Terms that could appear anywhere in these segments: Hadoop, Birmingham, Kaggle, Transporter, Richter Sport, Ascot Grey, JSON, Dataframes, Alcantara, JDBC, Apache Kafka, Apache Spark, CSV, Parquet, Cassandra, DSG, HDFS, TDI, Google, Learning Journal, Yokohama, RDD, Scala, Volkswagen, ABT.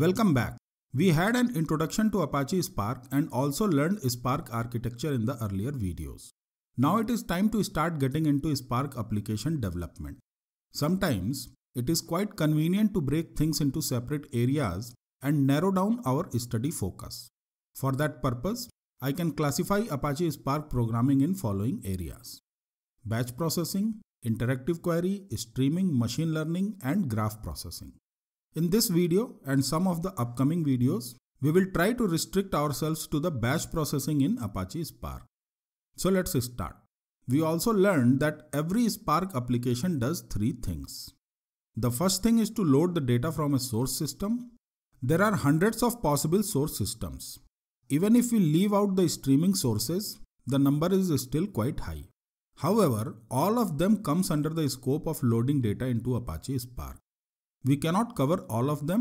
Welcome back. We had an introduction to Apache Spark and also learned Spark architecture in the earlier videos. Now it is time to start getting into Spark application development. Sometimes it is quite convenient to break things into separate areas and narrow down our study focus. For that purpose, I can classify Apache Spark programming in following areas: batch processing, interactive query, streaming, machine learning, and graph processing. In this video and some of the upcoming videos, we will try to restrict ourselves to the batch processing in Apache Spark. So let's start. We also learned that every Spark application does three things. The first thing is to load the data from a source system. There are hundreds of possible source systems. Even if we leave out the streaming sources, the number is still quite high. However, all of them comes under the scope of loading data into Apache Spark. We cannot cover all of them.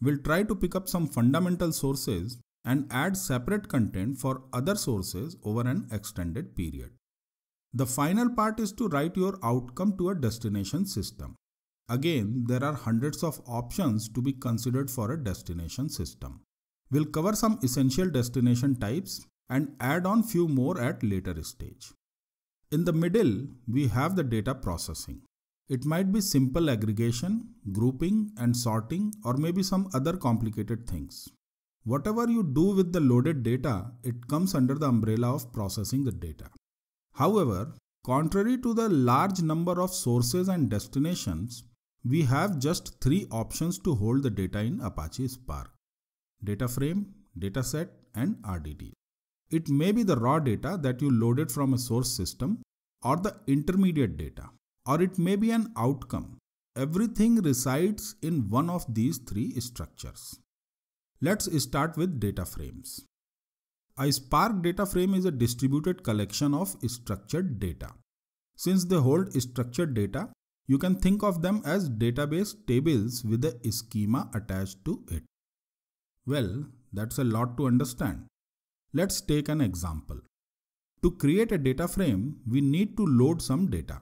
We'll try to pick up some fundamental sources and add separate content for other sources over an extended period. The final part is to write your outcome to a destination system. Again, there are hundreds of options to be considered for a destination system. We'll cover some essential destination types and add on few more at later stage. In the middle, we have the data processing. It might be simple aggregation, grouping and sorting, or maybe some other complicated things. Whatever you do with the loaded data, it comes under the umbrella of processing the data. However, contrary to the large number of sources and destinations, we have just three options to hold the data in Apache Spark: data frame, dataset, and RDD. It may be the raw data that you loaded from a source system, or the intermediate data, or it may be an outcome. Everything resides in one of these three structures. Let's start with data frames. A Spark data frame is a distributed collection of structured data. Since they hold structured data, you can think of them as database tables with a schema attached to it. Well, that's a lot to understand. Let's take an example. To create a data frame, we need to load some data.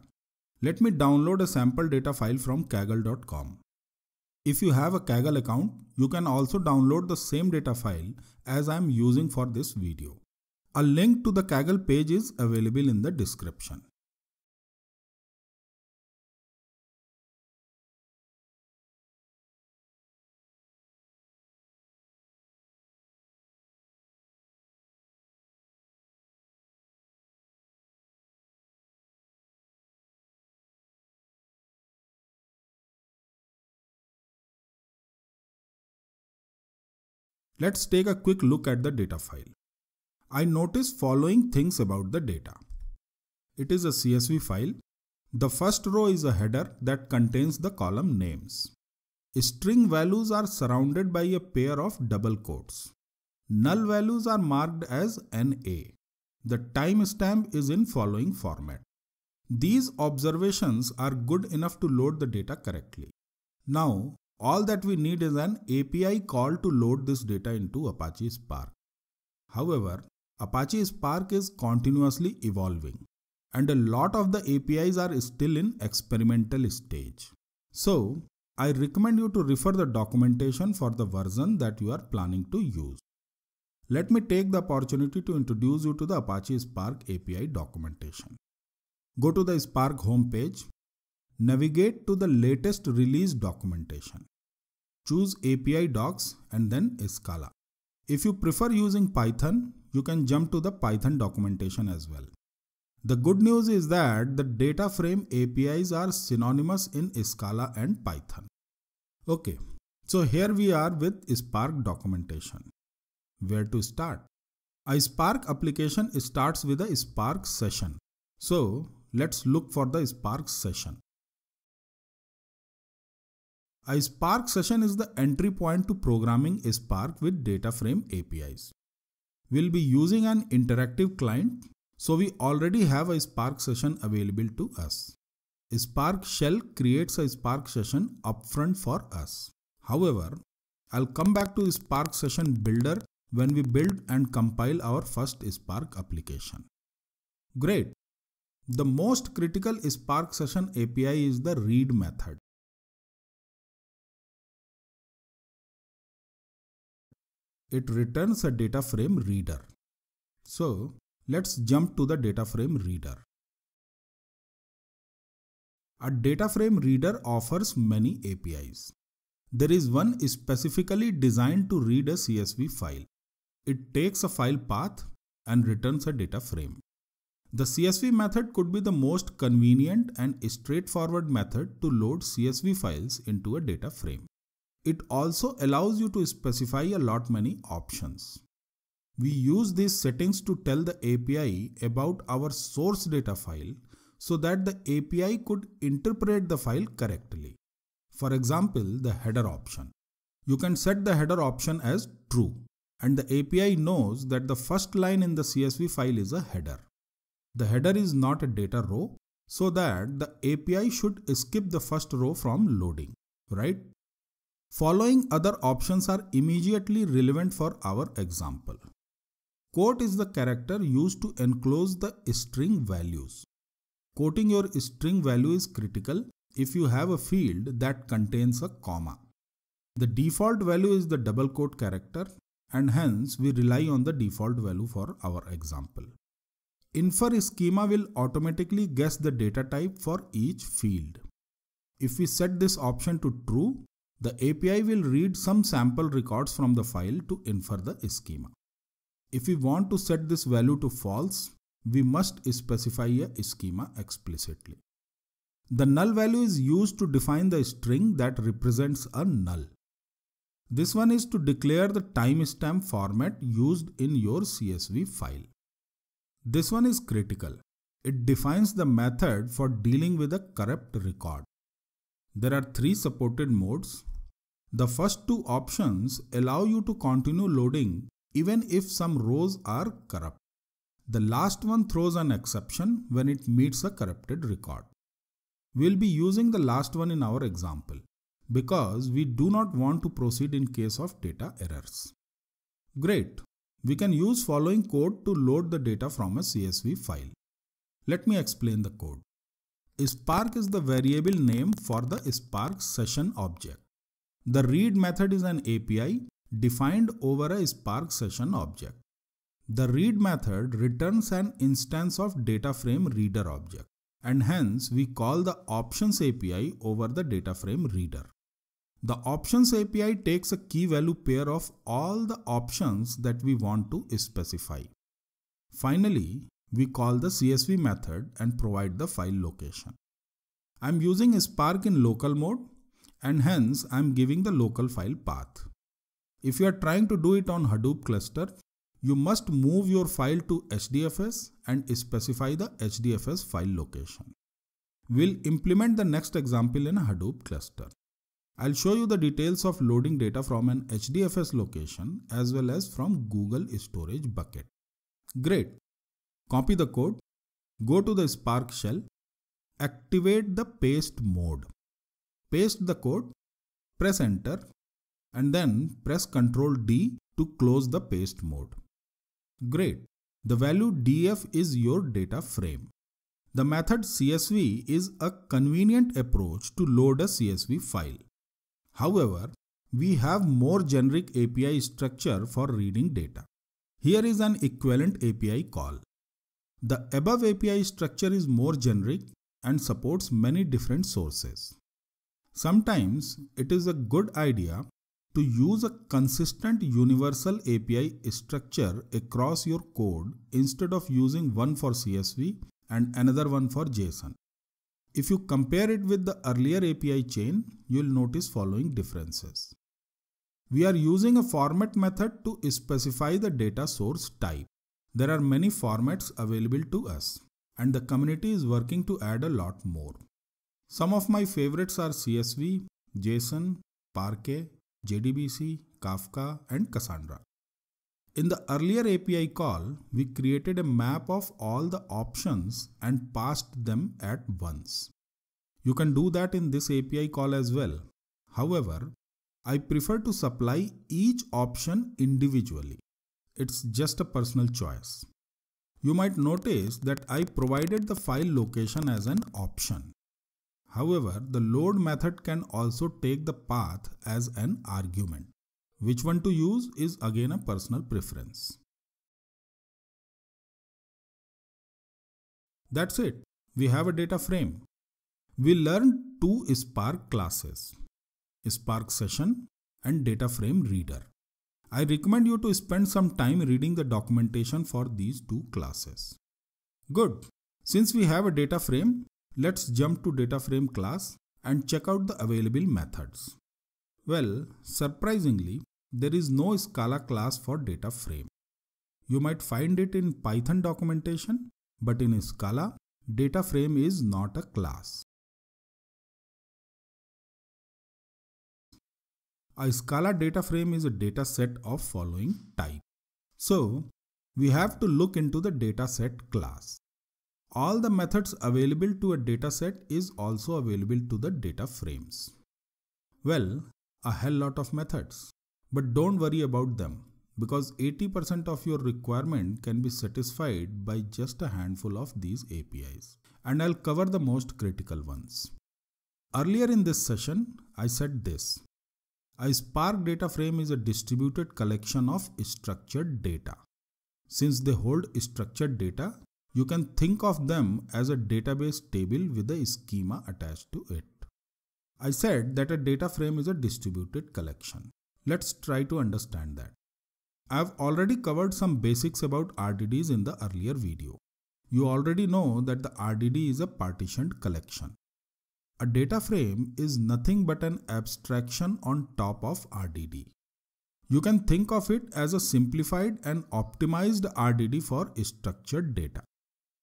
Let me download a sample data file from Kaggle.com. If you have a Kaggle account, you can also download the same data file as I am using for this video. A link to the Kaggle page is available in the description. Let's take a quick look at the data file. I notice following things about the data. It is a CSV file. The first row is a header that contains the column names. String values are surrounded by a pair of double quotes. Null values are marked as NA. The timestamp is in following format. These observations are good enough to load the data correctly. Now, all that we need is an API call to load this data into Apache Spark. However, Apache Spark is continuously evolving, and a lot of the APIs are still in experimental stage. So, I recommend you to refer the documentation for the version that you are planning to use. Let me take the opportunity to introduce you to the Apache Spark API documentation. Go to the Spark homepage. Navigate to the latest release documentation. Choose API docs and then Scala. If you prefer using Python, you can jump to the Python documentation as well. The good news is that the data frame APIs are synonymous in Scala and Python. Okay, so here we are with Spark documentation. Where to start? A Spark application starts with a Spark session. So let's look for the Spark session. A Spark session is the entry point to programming Spark with data frame APIs. We'll be using an interactive client, so we already have a Spark session available to us. Spark Shell creates a Spark session upfront for us. However, I'll come back to Spark session builder when we build and compile our first Spark application. Great! The most critical Spark session API is the read method. it returns a data frame reader. So let's jump to the data frame reader. A data frame reader offers many APIs. There is one specifically designed to read a CSV file. It takes a file path and returns a data frame. The CSV method could be the most convenient and straightforward method to load CSV files into a data frame. It also allows you to specify a lot many options. We use these settings to tell the API about our source data file so that the API could interpret the file correctly. For example, the header option. You can set the header option as true, and the API knows that the first line in the CSV file is a header. The header is not a data row, so that the API should skip the first row from loading, right? Following other options are immediately relevant for our example. Quote is the character used to enclose the string values. Quoting your string value is critical if you have a field that contains a comma. The default value is the double quote character, and hence we rely on the default value for our example. Infer schema will automatically guess the data type for each field. If we set this option to true, the API will read some sample records from the file to infer the schema. If we want to set this value to false, we must specify a schema explicitly. The null value is used to define the string that represents a null. This one is to declare the timestamp format used in your CSV file. This one is critical. It defines the method for dealing with a corrupt record. There are three supported modes. The first two options allow you to continue loading even if some rows are corrupt. The last one throws an exception when it meets a corrupted record. We'll be using the last one in our example because we do not want to proceed in case of data errors. Great. We can use following code to load the data from a CSV file. Let me explain the code. Spark is the variable name for the Spark session object. The read method is an API defined over a Spark session object. The read method returns an instance of data frame reader object, and hence we call the options API over the data frame reader. The options API takes a key value pair of all the options that we want to specify. Finally, we call the CSV method and provide the file location. I'm using Spark in local mode, and hence I'm giving the local file path. If you are trying to do it on Hadoop cluster, you must move your file to HDFS and specify the HDFS file location. We'll implement the next example in a Hadoop cluster. I'll show you the details of loading data from an HDFS location as well as from Google storage bucket. Great. Copy the code, go to the Spark shell, activate the paste mode, paste the code, press enter, and then press Ctrl D to close the paste mode. Great. The value df is your data frame. The method CSV is a convenient approach to load a CSV file. However, we have more generic API structure for reading data. Here is an equivalent API call. The above API structure is more generic and supports many different sources. Sometimes it is a good idea to use a consistent universal API structure across your code instead of using one for CSV and another one for JSON. If you compare it with the earlier API chain, you'll notice following differences. We are using a format method to specify the data source type. There are many formats available to us, and the community is working to add a lot more. Some of my favorites are CSV, JSON, Parquet, JDBC, Kafka, and Cassandra. In the earlier API call, we created a map of all the options and passed them at once. You can do that in this API call as well. However, I prefer to supply each option individually. It's just a personal choice. You might notice that I provided the file location as an option. However, the load method can also take the path as an argument. Which one to use is again a personal preference. That's it. We have a data frame. We learned two Spark classes, Spark Session and Data Frame Reader. I recommend you to spend some time reading the documentation for these two classes. Good. Since we have a data frame, let's jump to data frame class and check out the available methods. Well, surprisingly, there is no Scala class for data frame. You might find it in Python documentation, but in Scala, data frame is not a class. A Scala data frame is a data set of following type. So, we have to look into the dataset class. All the methods available to a dataset is also available to the data frames. Well, a hell lot of methods, but don't worry about them because 80% of your requirement can be satisfied by just a handful of these APIs, and I'll cover the most critical ones. Earlier in this session, I said this. A Spark data frame is a distributed collection of structured data. Since they hold structured data, you can think of them as a database table with a schema attached to it. I said that a data frame is a distributed collection. Let's try to understand that. I've already covered some basics about RDDs in the earlier video. You already know that the RDD is a partitioned collection. A data frame is nothing but an abstraction on top of RDD. You can think of it as a simplified and optimized RDD for structured data.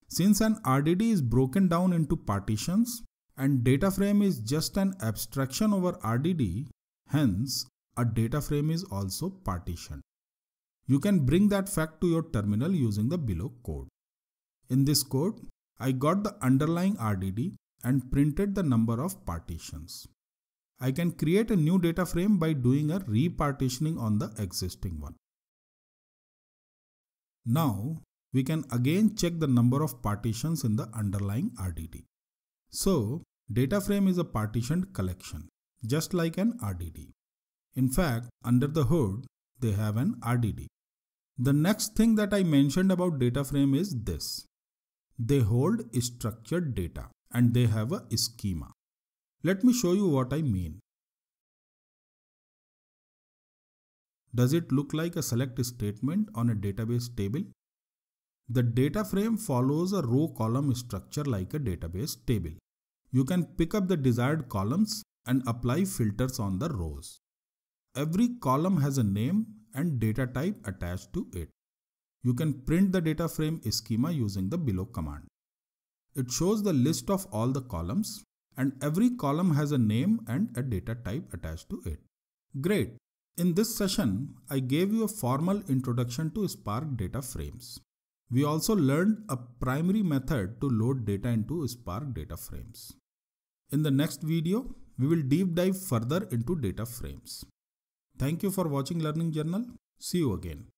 Since an RDD is broken down into partitions and data frame is just an abstraction over RDD, hence a data frame is also partitioned. You can bring that fact to your terminal using the below code. In this code, I got the underlying RDD and printed the number of partitions. I can create a new data frame by doing a repartitioning on the existing one. Now, we can again check the number of partitions in the underlying RDD. So, data frame is a partitioned collection, just like an RDD. In fact, under the hood, they have an RDD. The next thing that I mentioned about data frame is this. They hold structured data, and they have a schema. Let me show you what I mean. Does it look like a select statement on a database table? The data frame follows a row column structure like a database table. You can pick up the desired columns and apply filters on the rows. Every column has a name and data type attached to it. You can print the data frame schema using the below command. It shows the list of all the columns, and every column has a name and a data type attached to it. Great! In this session, I gave you a formal introduction to Spark data frames. We also learned a primary method to load data into Spark data frames. In the next video, we will deep dive further into data frames. Thank you for watching Learning Journal. See you again.